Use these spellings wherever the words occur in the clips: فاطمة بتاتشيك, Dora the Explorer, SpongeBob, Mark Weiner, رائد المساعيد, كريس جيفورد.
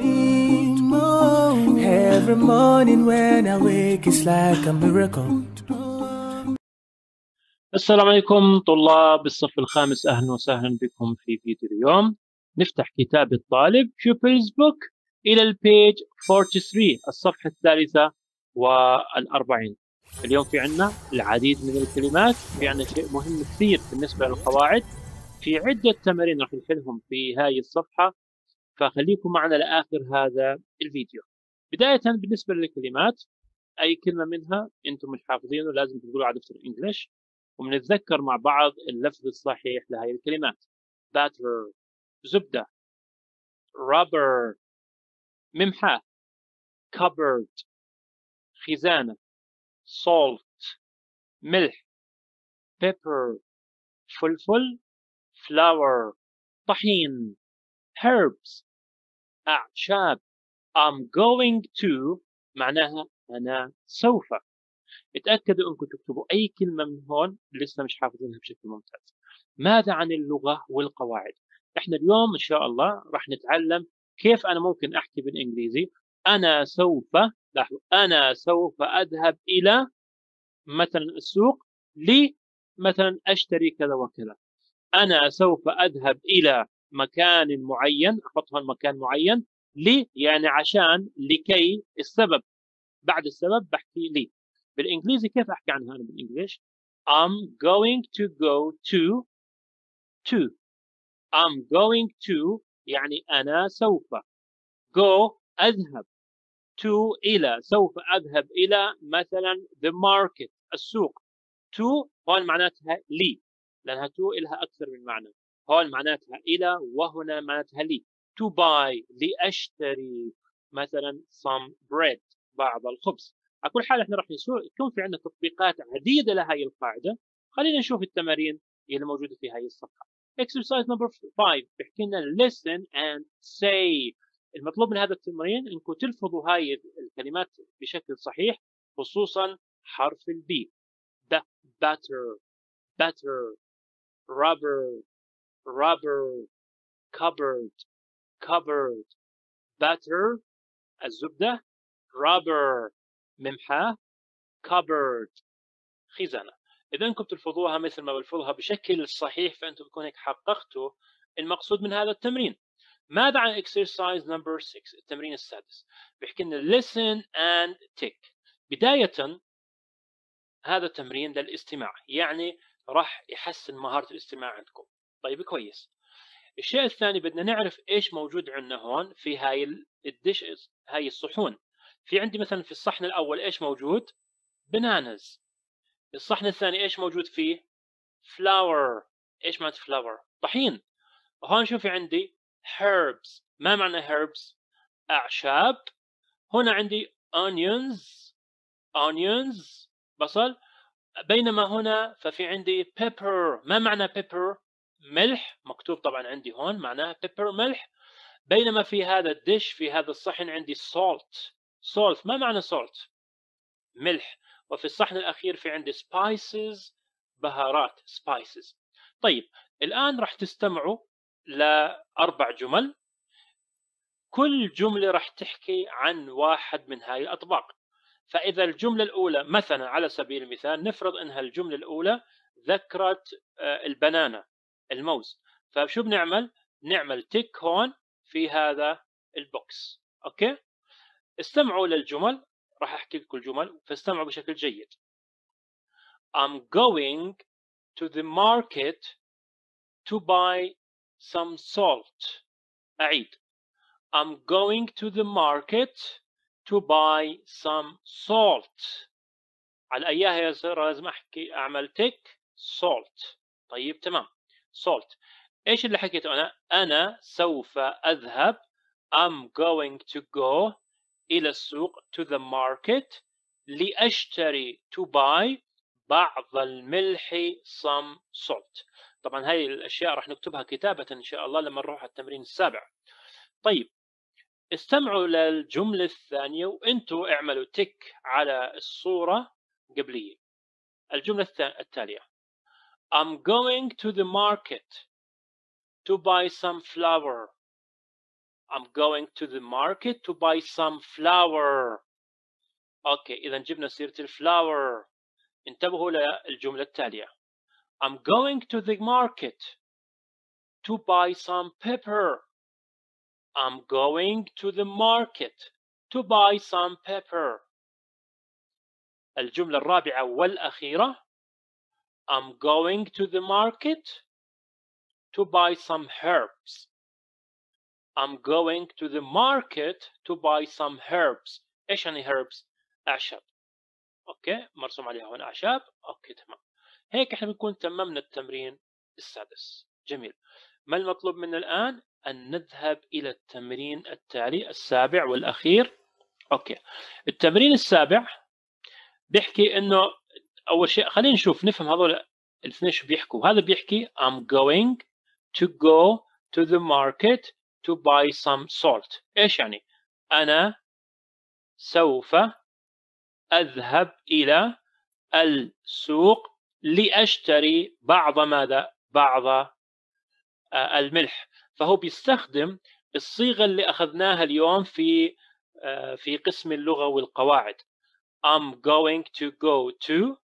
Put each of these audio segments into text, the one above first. feet. Every morning when I wake it's like a miracle. السلام عليكم طلاب الصف الخامس، أهلا وسهلا بكم في فيديو اليوم. نفتح كتاب الطالب Pupil's Book إلى البيج 43، الصفحة 43. اليوم في عنا العديد من الكلمات، في عنا شيء مهم كثير بالنسبة للقواعد، في عدة تمارين راح نحلهم في هاي الصفحة، فخليكم معنا لآخر هذا الفيديو. بداية بالنسبة للكلمات، أي كلمة منها أنتم مش حافظينه لازم تقولوا على دفتر الإنجليش، وبنتذكر مع بعض اللفظ الصحيح لهاي الكلمات. batter زبدة، rubber ممحاة، cupboard خزانة، salt ملح، pepper فلفل، flower طحين، herbs أعشاب. I'm going to معناها أنا سوف. اتأكدوا أنكم تكتبوا أي كلمة من هون لسه مش حافظينها بشكل ممتاز. ماذا عن اللغة والقواعد؟ احنا اليوم إن شاء الله راح نتعلم كيف أنا ممكن أحكي بالإنجليزي. أنا سوف، لاحظوا، أنا سوف أذهب إلى مثلا السوق لمثلا أشتري كذا وكذا. أنا سوف أذهب إلى مكان معين، أحط هون مكان معين، لي يعني عشان، لكي، السبب، بعد السبب بحكي لي. بالإنجليزي كيف أحكي عنها أنا بالإنجليش؟ I'm going to go to I'm going to يعني أنا سوف، go أذهب، to إلى، سوف أذهب إلى مثلا the market السوق. to هون معناتها لي، لأنها to إلها أكثر من معنى، هون معناتها إلى وهنا معناتها لي. to buy لأشتري مثلا some bread بعض الخبز. على كل حال احنا راح يكون في عندنا تطبيقات عديدة لهي القاعدة. خلينا نشوف التمارين اللي موجودة في هاي الصفحة. exercise number 5 بيحكي لنا listen and say. المطلوب من هذا التمرين انكم تلفظوا هاي الكلمات بشكل صحيح، خصوصا حرف البي. batter batter، rubber rubber، cupboard cupboard، batter الزبدة، rubber ممحاة، cupboard خزانة. إذا أنكم تلفظوها مثل ما بلفظها بشكل صحيح فأنتم بكون هيك حققتوا المقصود من هذا التمرين. ماذا عن exercise number 6 التمرين السادس؟ بيحكي لنا listen and tick. بداية هذا التمرين للاستماع، يعني راح يحسن مهارة الاستماع عندكم. طيب كويس. الشيء الثاني بدنا نعرف ايش موجود عندنا هون في هاي الديشز، هاي الصحون. في عندي مثلا في الصحن الاول ايش موجود؟ بنانز. الصحن الثاني ايش موجود فيه؟ فلاور. ايش معنى فلاور؟ طحين. هون شو في عندي؟ هيربس. ما معنى هيربس؟ اعشاب. هنا عندي اونيونز، اونيونز بصل. بينما هنا ففي عندي بيبر. ما معنى بيبر؟ ملح، مكتوب طبعا عندي هون معناها بيبر ملح. بينما في هذا الدش، في هذا الصحن عندي سولت. سولت ما معنى سولت؟ ملح. وفي الصحن الأخير في عندي سبايسز، بهارات، سبايسز. طيب الآن راح تستمعوا لأربع جمل، كل جملة راح تحكي عن واحد من هاي الأطباق. فإذا الجملة الأولى مثلا على سبيل المثال، نفرض أنها الجملة الأولى ذكرت البنانة الموز، فشو بنعمل؟ نعمل تيك هون في هذا البوكس. اوكي، استمعوا للجمل، راح احكي لكم الجمل فاستمعوا بشكل جيد. I'm going to the market to buy some salt. أعيد. I'm going to the market to buy some salt. على اياها يا ترى لازم احكي اعمل تيك؟ salt. طيب تمام. salt. ايش اللي حكيته انا؟ انا سوف اذهب، I'm going to go الى السوق، to the market لاشتري to buy بعض الملح some salt. طبعا هاي الاشياء راح نكتبها كتابة ان شاء الله لما نروح على التمرين السابع. طيب استمعوا للجملة الثانية وانتوا اعملوا تك على الصورة قبلية. الجملة التالية، I'm going to the market to buy some flour. I'm going to the market to buy some flour. اوكي اذا جبنا سيرة الفلاور. انتبهوا للجملة التالية. I'm going to the market to buy some pepper. I'm going to the market to buy some pepper. الجملة الرابعة والأخيرة. I'm going to the market to buy some herbs. I'm going to the market to buy some herbs. ايش يعني herbs؟ أعشاب. اوكي مرسوم عليها هون أعشاب. اوكي تمام. هيك احنا بنكون تممنا التمرين السادس. جميل. ما المطلوب منا الآن؟ أن نذهب إلى التمرين التالي السابع والأخير. اوكي التمرين السابع بيحكي إنه أول شيء خلينا نشوف نفهم هذول الاثنين شو بيحكوا. هذا بيحكي I'm going to go to the market to buy some salt. إيش يعني؟ أنا سوف أذهب إلى السوق لأشتري بعض ماذا؟ بعض الملح. فهو بيستخدم الصيغة اللي أخذناها اليوم في قسم اللغة والقواعد. I'm going to go to.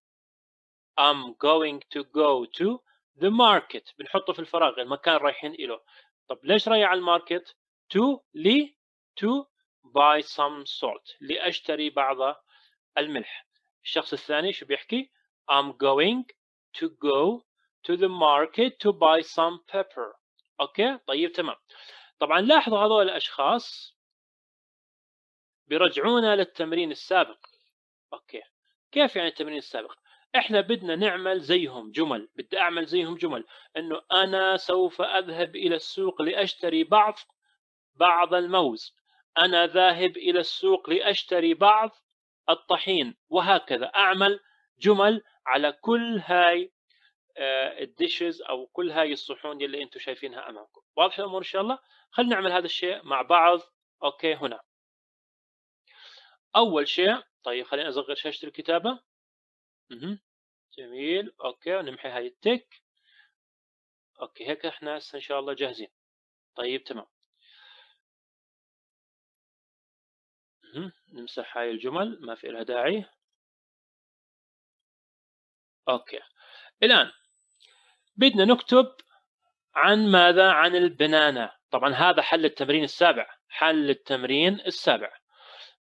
I'm going to go to the market. بنحطه في الفراغ المكان رايحين إله. طب ليش رايح على الماركت؟ to لي to buy some salt. لأشتري بعض الملح. الشخص الثاني شو بيحكي؟ I'm going to go to the market to buy some pepper. اوكي طيب تمام. طبعا لاحظوا هذول الاشخاص بيرجعونا للتمرين السابق. اوكي كيف يعني التمرين السابق؟ احنا بدنا نعمل زيهم جمل. بدي اعمل زيهم جمل انه انا سوف اذهب الى السوق لاشتري بعض الموز. انا ذاهب الى السوق لاشتري بعض الطحين. وهكذا اعمل جمل على كل هاي الديشز او كل هاي الصحون اللي انتم شايفينها امامكم. واضح الامور ان شاء الله؟ خلينا نعمل هذا الشيء مع بعض. اوكي هنا اول شيء. طيب خلينا اصغر شاشه الكتابه. جميل. اوكي ونمحي هاي التك. اوكي هيك احنا ان شاء الله جاهزين. طيب تمام. نمسح هاي الجمل ما في لها داعي. اوكي الان بدنا نكتب عن ماذا؟ عن البنانة. طبعا هذا حل التمرين السابع. حل التمرين السابع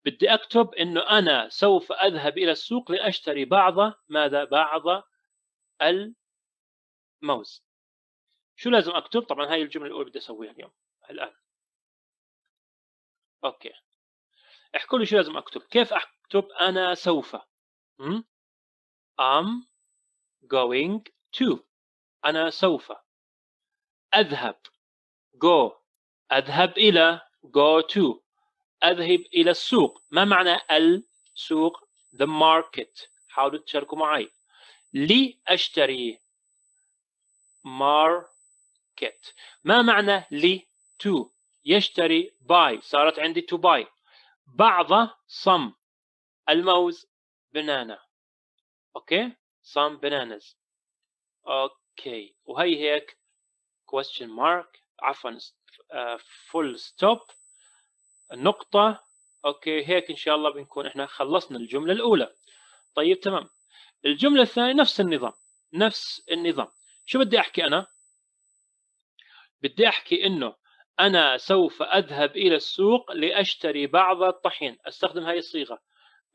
بدي اكتب انه انا سوف اذهب الى السوق لاشتري بعض ماذا؟ بعض الموز. شو لازم اكتب؟ طبعا هاي الجملة الاولى بدي اسويها اليوم الان. اوكي احكوا لي شو لازم اكتب. كيف اكتب انا سوف؟ ام going to. أنا سوف أذهب go أذهب إلى go to أذهب إلى السوق. ما معنى السوق؟ the market. حاولوا تشاركوا معي. لأشتري market. ما معنى لي؟ to يشتري buy. صارت عندي to buy بعض some الموز بنانا. أوكي some bananas. اوكي وهي هيك question mark عفوا full stop نقطة. اوكي هيك ان شاء الله بنكون احنا خلصنا الجملة الاولى. طيب تمام. الجملة الثانية نفس النظام. نفس النظام. شو بدي احكي انا؟ بدي احكي انه انا سوف اذهب الى السوق لاشتري بعض الطحين. استخدم هاي الصيغة.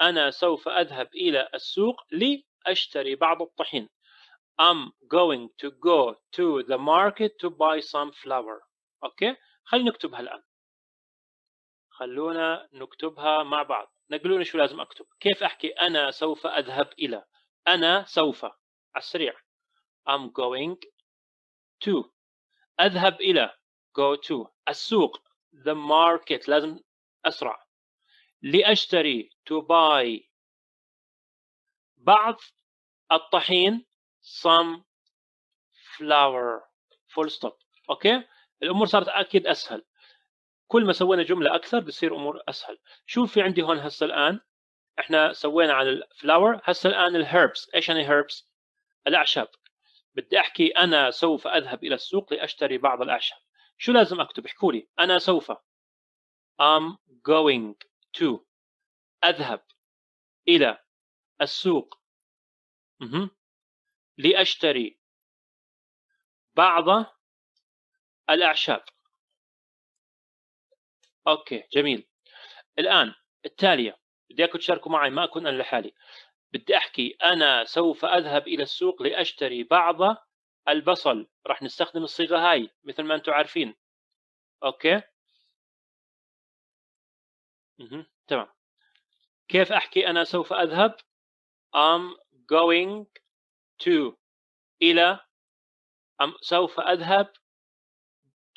انا سوف اذهب الى السوق لاشتري بعض الطحين. I'm going to go to the market to buy some flour. اوكي خلينا نكتبها الآن. خلونا نكتبها مع بعض. نقلوني شو لازم أكتب. كيف أحكي أنا سوف أذهب إلى؟ أنا سوف على السريع. I'm going to أذهب إلى go to السوق the market لازم أسرع لأشتري to buy بعض الطحين some flour full stop. اوكي الامور صارت اكيد اسهل. كل ما سوينا جمله اكثر بتصير امور اسهل. شوف في عندي هون هسه الان احنا سوينا على الفلاور. هسه الان الهيربس. ايش يعني هيربس؟ الاعشاب. بدي احكي انا سوف اذهب الى السوق لاشتري بعض الاعشاب. شو لازم اكتب؟ احكوا لي. انا سوف I'm going to. أذهب إلى السوق لأشتري بعض الأعشاب. أوكي جميل. الآن التالية بدي إياكم تشاركوا معي، ما أكون أنا لحالي. بدي أحكي أنا سوف أذهب إلى السوق لأشتري بعض البصل. راح نستخدم الصيغة هاي مثل ما أنتم عارفين. أوكي تمام. كيف أحكي أنا سوف أذهب؟ I'm going to إلى سوف أذهب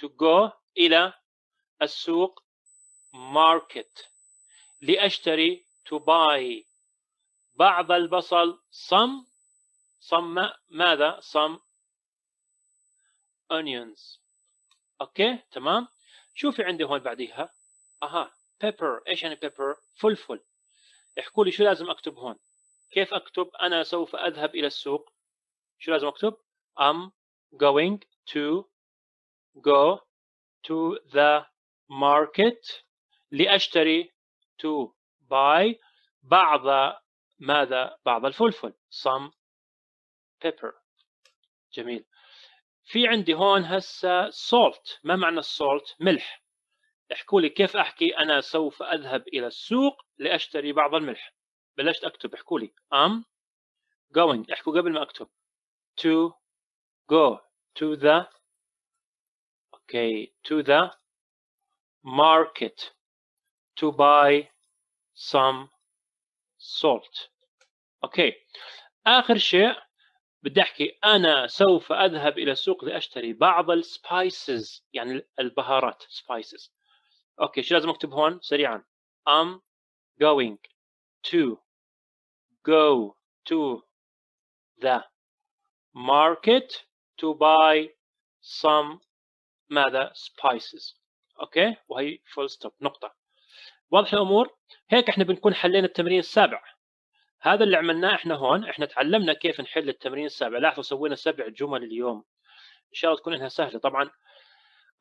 to go إلى السوق market لأشتري to buy بعض البصل some ماذا؟ some onions. أوكي تمام. شوفي عندي هون بعديها pepper. إيش يعني pepper؟ فلفل. احكوا لي شو لازم أكتب هون. كيف أكتب أنا سوف أذهب إلى السوق؟ شو لازم أكتب؟ I'm going to go to the market لأشتري to buy بعض ماذا؟ بعض الفلفل some pepper. جميل. في عندي هون هسه salt. ما معنى السولت؟ ملح. احكوا لي كيف أحكي أنا سوف أذهب إلى السوق لأشتري بعض الملح. بلشت أكتب، احكوا لي I'm going. احكوا قبل ما أكتب to go to the to the market to buy some salt. أوكي. آخر شيء بدي أحكي أنا سوف أذهب إلى السوق لأشتري بعض السبايسز يعني البهارات spices. أوكي شو لازم أكتب هون سريعا؟ I'm going to go to the market to buy some ماذا؟ spices. أوكي وهي full stop نقطة. واضح الأمور؟ هيك احنا بنكون حلينا التمرين السابع. هذا اللي عملناه احنا هون، احنا تعلمنا كيف نحل التمرين السابع. لاحظوا سوينا 7 جمل اليوم، إن شاء الله تكون إنها سهلة. طبعا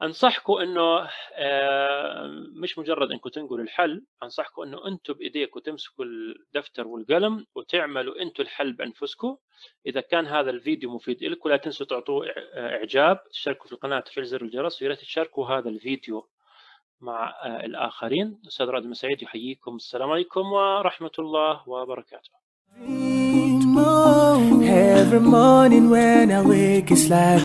أنصحكم إنه مش مجرد إنكم تنقلوا الحل، أنصحكم إنه أنتم بإيديكم تمسكوا الدفتر والقلم وتعملوا أنتم الحل بأنفسكم. إذا كان هذا الفيديو مفيد لكم لا تنسوا تعطوه إعجاب، تشتركوا في القناة، تفعيل زر الجرس، ويا ريت تشاركوا هذا الفيديو مع الآخرين. أستاذ رائد المساعيد يحييكم، السلام عليكم ورحمة الله وبركاته.